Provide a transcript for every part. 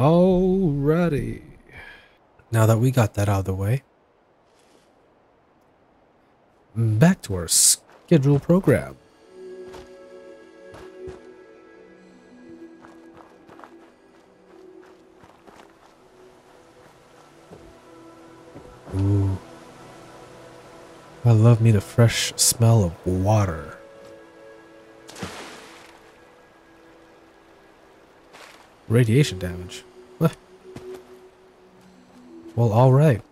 Alrighty. Now that we got that out of the way, back to our scheduled program. Ooh. I love me the fresh smell of water. Radiation damage. Well, alright.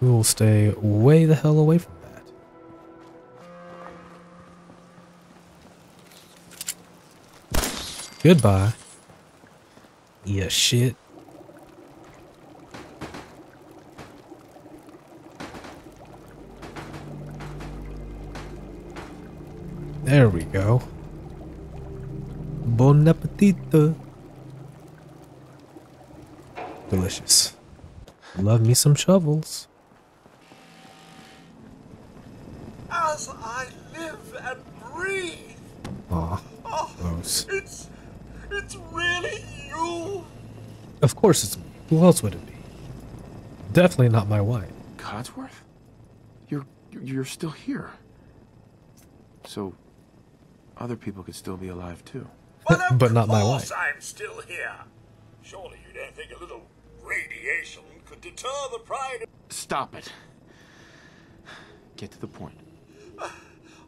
We will stay way the hell away from that. Goodbye. Yeah, shit. There we go. Bon appetito. Delicious. Love me some shovels. As I live and breathe. Aw, oh, gross. It's really you. Of course it's me. Who else would it be? Definitely not my wife. Codsworth? You're still here. So other people could still be alive too. But not my wife. Of course I'm still here. Surely you don't think a little radiation could deter the pride of... Stop it. Get to the point.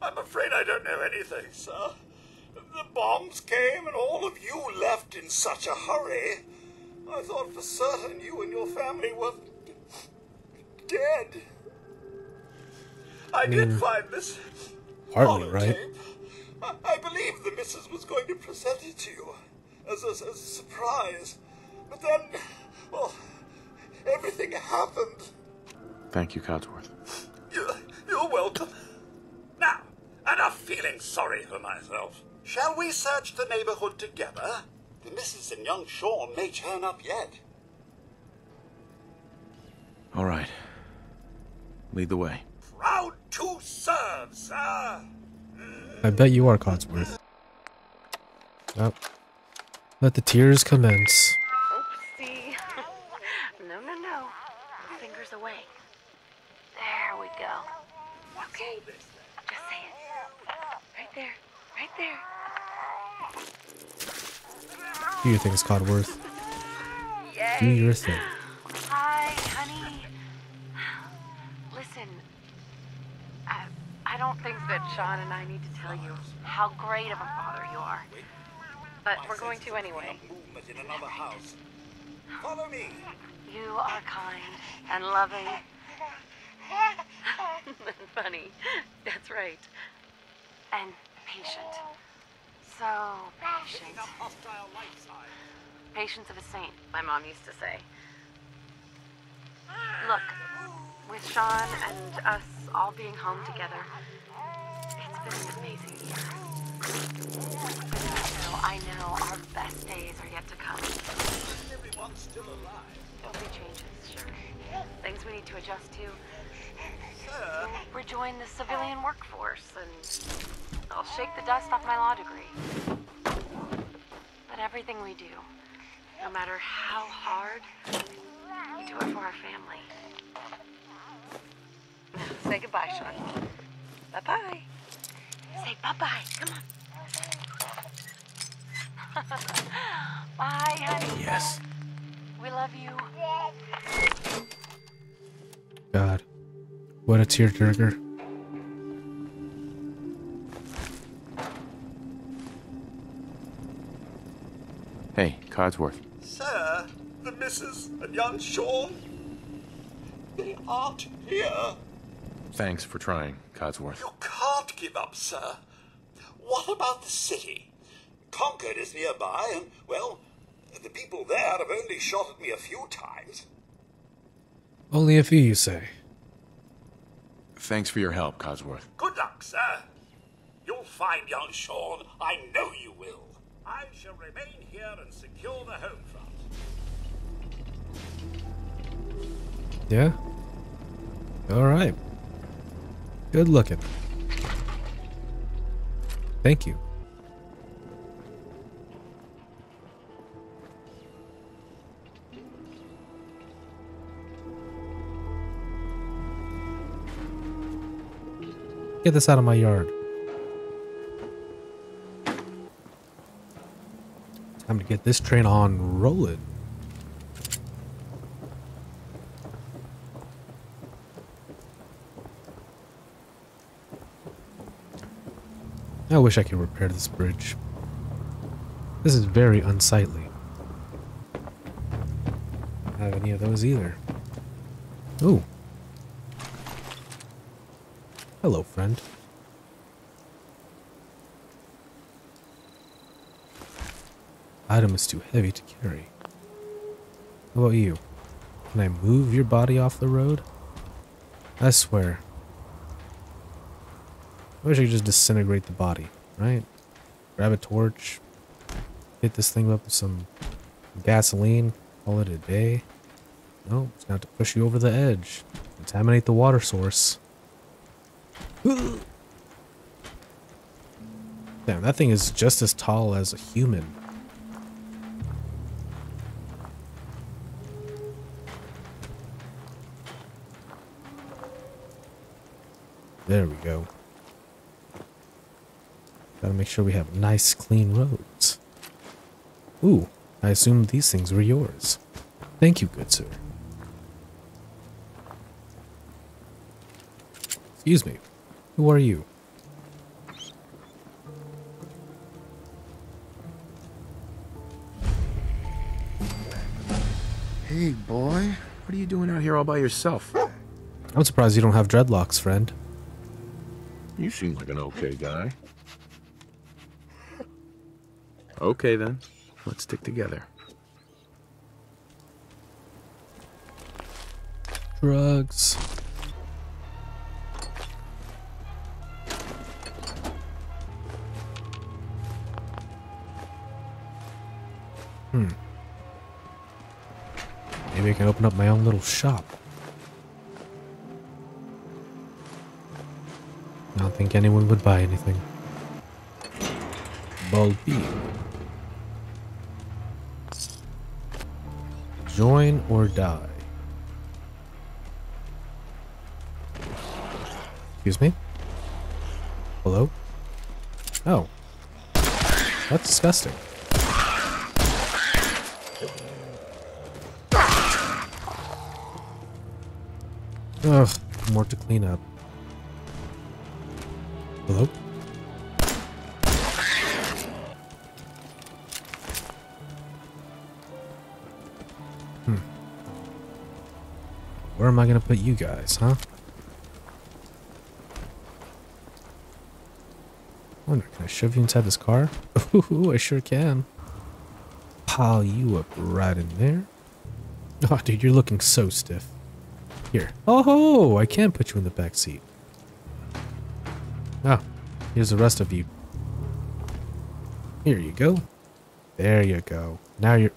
I'm afraid I don't know anything, sir. The bombs came and all of you left in such a hurry. I thought for certain you and your family were dead. I did find this... Hardly, right? I believe the missus was going to present it to you as a surprise. But then, well, everything happened. Thank you, Codsworth. You're welcome. Now, enough feeling sorry for myself. Shall we search the neighborhood together? The missus and young Sean may turn up yet. All right. Lead the way. Proud to serve, sir. I bet you are, Codsworth. Yep. Let the tears commence. Oopsie. No. Fingers away. There we go. Okay. Just say it. Right there. Do your things, Codsworth. Yay. Do your thing. Hi, honey. Listen. I don't think that Sean and I need to tell you how great of a father you are. But we're going to anyway. In another house. Follow me. You are kind and loving. And funny. That's right. And patient. So patient. Patience of a saint, my mom used to say. Look, with Sean and us all being home together, it's been an amazing year. But I know our best days are yet to come. Everyone's still alive. There'll be changes, sure. Things we need to adjust to. Sir? Rejoin the civilian workforce, and I'll shake the dust off my law degree. But everything we do, no matter how hard, we do it for our family. Say goodbye, Sean. Bye-bye. Say bye-bye. Come on. Bye, honey. Yes. We love you. God. What a tearjerker. Hey, Codsworth. Sir, the missus and young Sean, they aren't here. Thanks for trying, Codsworth. You can't give up, sir. What about the city? Concord is nearby, and, well, the people there have only shot at me a few times. Only a few, you say? Thanks for your help, Codsworth. Good luck, sir. You'll find young Sean. I know you will. I shall remain here and secure the home front. Yeah? All right. Good looking. Thank you. Get this out of my yard. Time to get this train on rolling. I wish I could repair this bridge. This is very unsightly. I don't have any of those either. Ooh. Hello, friend. Item is too heavy to carry. How about you? Can I move your body off the road? I swear. I wish I could just disintegrate the body, right? Grab a torch, hit this thing up with some gasoline, call it a day. No, it's not to push you over the edge. Contaminate the water source. Damn, that thing is just as tall as a human. There we go. Gotta make sure we have nice, clean roads. Ooh, I assumed these things were yours. Thank you, good sir. Excuse me. Who are you? Hey, boy. What are you doing out here all by yourself? I'm surprised you don't have dreadlocks, friend. You seem like an okay guy. Okay, then. Let's stick together. Drugs. Maybe I can open up my own little shop. I don't think anyone would buy anything. Bulby. Join or die. Excuse me? Hello? Oh. That's disgusting. Ugh, more to clean up. Hello? Where am I gonna put you guys, huh? I wonder, can I shove you inside this car? Ooh, I sure can. Pile you up right in there. Oh, dude, you're looking so stiff. Here. Oh, ho, I can put you in the back seat. Ah, here's the rest of you. Here you go. There you go. Now you're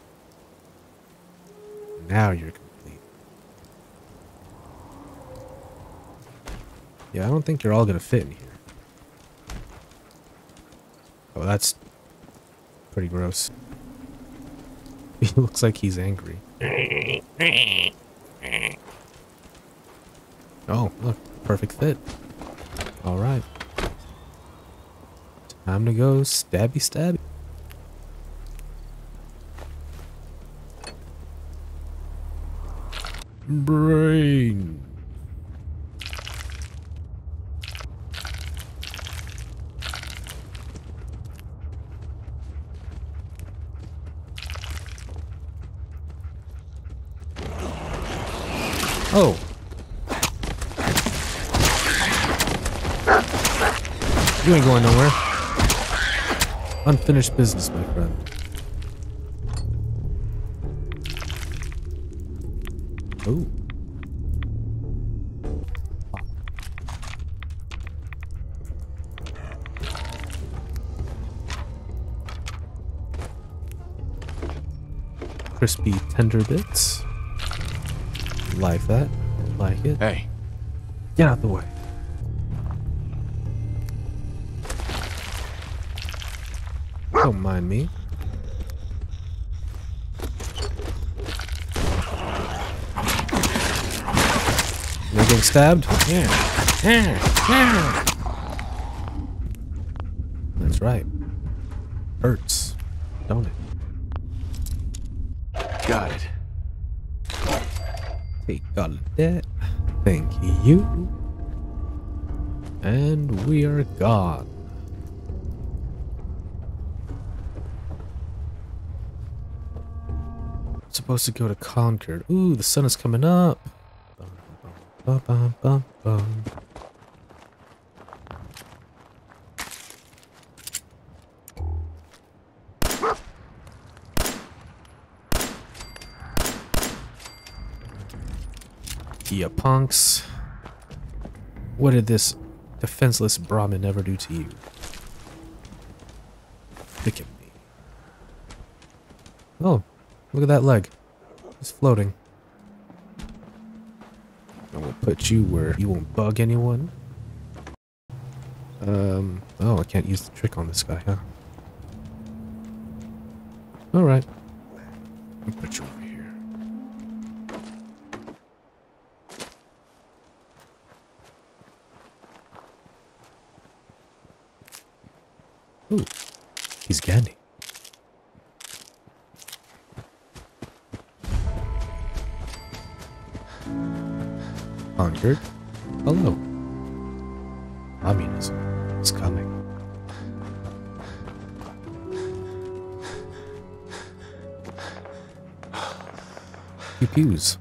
complete. Yeah, I don't think you're all gonna fit in here. Oh, that's pretty gross. He looks like he's angry. Oh, look, perfect fit. All right. Time to go stabby stabby. Brain. Oh. You ain't going nowhere. Unfinished business, my friend. Oh. Crispy tender bits. Like that. Like it. Hey. Get out the way. Don't mind me. You're getting stabbed? Yeah. right. Hurts, don't it? Got it. Take all of that. Thank you. And we are gone. I'm supposed to go to Concord. Ooh, the sun is coming up. Bum, bum, bum, bum. Ya punks. What did this defenseless Brahmin ever do to you? Look at me. Oh, look at that leg. It's floating. I will put you where you won't bug anyone. Oh, I can't use the trick on this guy, huh? Alright. I'll put you over here. Ooh, he's Gandhi. Concord, hello. Communism is coming. Pew pews.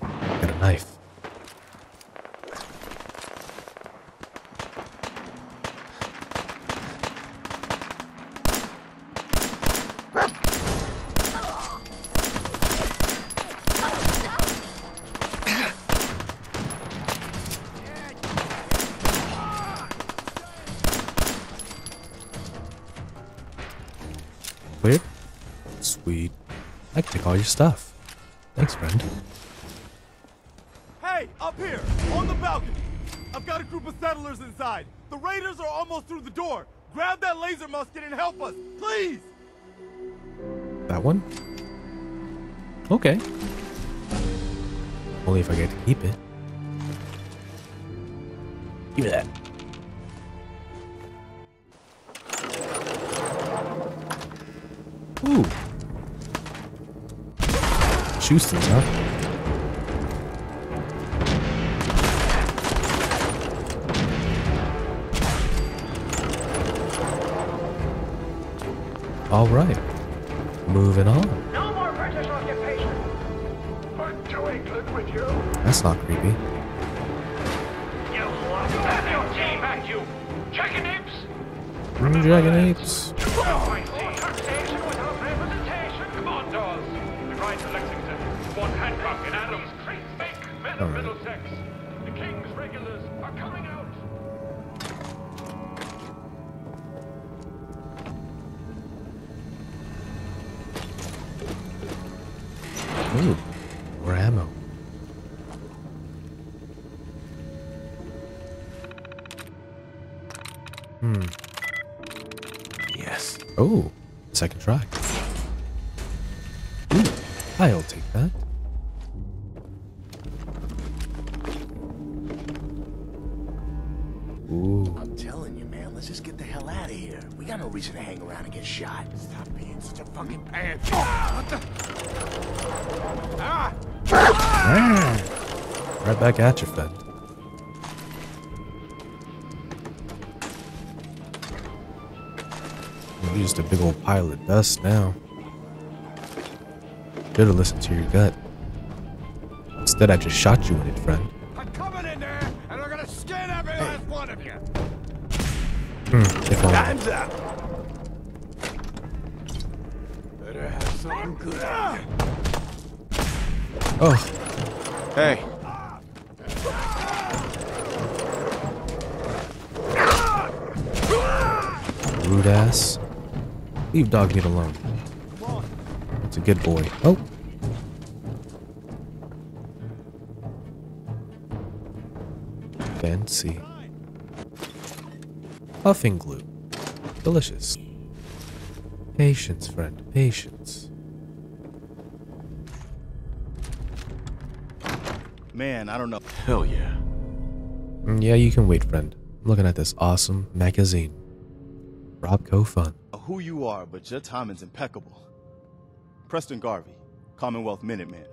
Got a knife. All your stuff. Thanks, friend. Hey, up here, on the balcony. I've got a group of settlers inside. The raiders are almost through the door. Grab that laser musket and help us, please. That one? Okay. Only if I get to keep it. Give me that. Ooh. Houston, huh? All right, moving on. No more British occupation. But to England with you. That's not creepy. You have your team at you, Dragon Apes. Dragon Apes. Hancock and Adams, great fake men of Middlesex. The King's regulars are coming out. Ooh, more ammo. Hmm. Yes. Oh, second try. Ooh, I'll take that. Reason to hang around and get shot. Stop being such a fucking pants. Right back at your friend. You're just a big old pile of dust now. Should have listened to your gut. Instead, I just shot you in it, friend. I'm coming in there, and we're gonna skin every last one of you. If only. Up. Oh. Hey. Rude ass. Leave Dogmeat alone. It's a good boy. Oh. Fancy. Puffing glue. Delicious. Patience, friend. Patience. Man, I don't know. Hell yeah. Yeah, you can wait, friend. I'm looking at this awesome magazine. RobCo Fun. Who you are, but your timing's impeccable. Preston Garvey, Commonwealth Minuteman.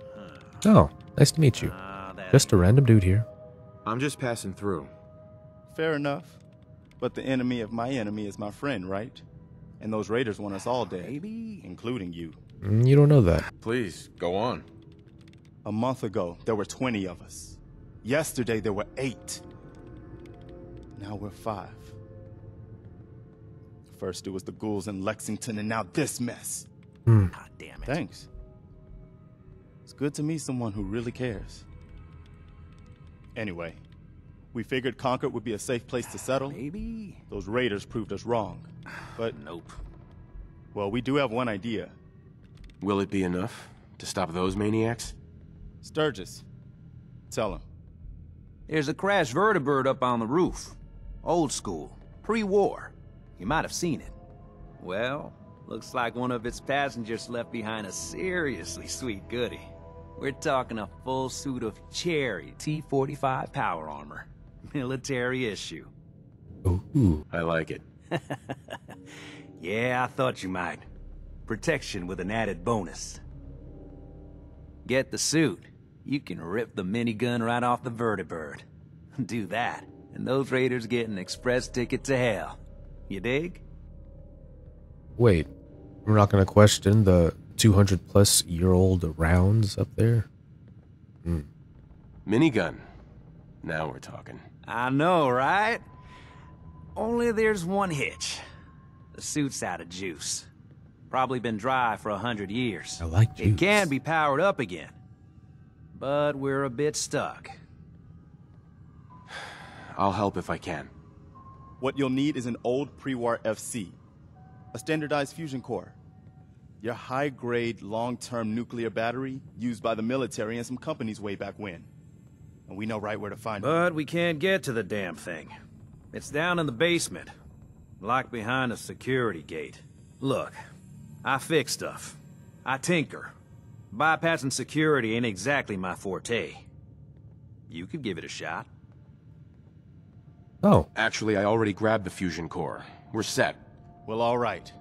Oh, nice to meet you. Just a random dude here. I'm just passing through. Fair enough. But the enemy of my enemy is my friend, right? And those raiders want us all dead, including you. You don't know that. Please, go on. A month ago, there were 20 of us. Yesterday, there were 8. Now we're 5. First, it was the ghouls in Lexington, and now this mess. God damn it. Thanks. It's good to meet someone who really cares. Anyway, we figured Concord would be a safe place to settle. Maybe. Those raiders proved us wrong. But nope. Well, we do have one idea. Will it be enough to stop those maniacs? Sturges, tell him. There's a crashed vertibird up on the roof. Old school, pre-war. You might have seen it. Well, looks like one of its passengers left behind a seriously sweet goodie. We're talking a full suit of Cherry T-45 power armor. Military issue. Ooh, I like it. Yeah, I thought you might. Protection with an added bonus. Get the suit. You can rip the minigun right off the vertibird. Do that, and those raiders get an express ticket to hell. You dig? Wait, we're not going to question the 200-plus-year-old rounds up there? Minigun. Now we're talking. I know, right? Only there's one hitch. The suit's out of juice. Probably been dry for 100 years. I like juice. It can be powered up again, but we're a bit stuck. I'll help if I can. What you'll need is an old pre-war FC, a standardized fusion core, your high-grade long-term nuclear battery used by the military and some companies way back when. And we know right where to find it. But we can't get to the damn thing. It's down in the basement, locked behind a security gate. Look, I fix stuff. I tinker. Bypassing security ain't exactly my forte. You could give it a shot. Oh. Actually, I already grabbed the fusion core. We're set. Well, all right.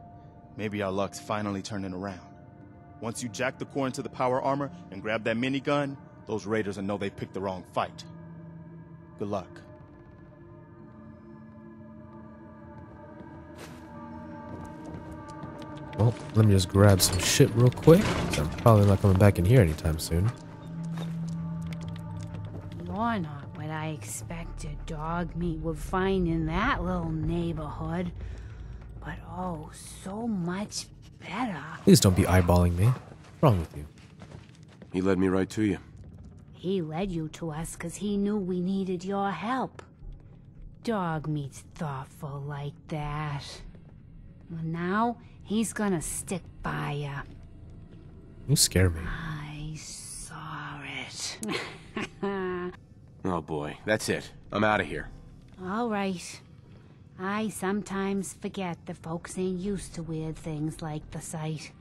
Maybe our luck's finally turning around. Once you jack the core into the power armor and grab that minigun, those raiders will know they picked the wrong fight. Good luck. Well, let me just grab some shit real quick. I'm probably not coming back in here anytime soon. Why not what I expected Dogmeat would find in that little neighborhood? But oh, so much better. Please don't be eyeballing me. What's wrong with you? He led me right to you. He led you to us because he knew we needed your help. Dogmeat's thoughtful like that. Well, now he's gonna stick by you. You scare me. I saw it. Oh boy, that's it. I'm out of here. All right. I sometimes forget the folks ain't used to weird things like the sight.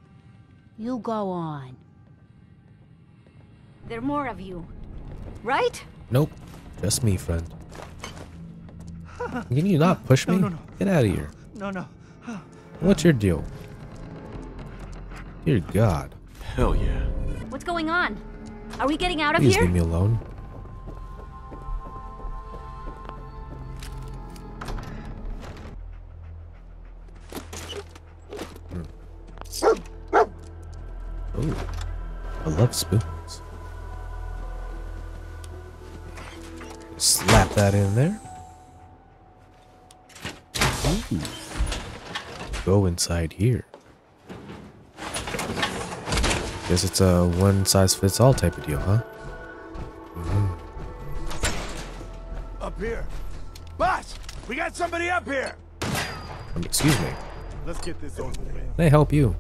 You go on. There are more of you, right? Nope, just me, friend. Can you not push me? No. Get out of here. No. What's your deal? Dear God. Hell yeah. What's going on? Are we getting out of here? Please leave me alone. Oh, I love spoons. Slap that in there. Ooh. Go inside here. Guess it's a one-size-fits-all type of deal, huh? Up here, boss. We got somebody up here. Excuse me. Let's get this over with. Can I help you?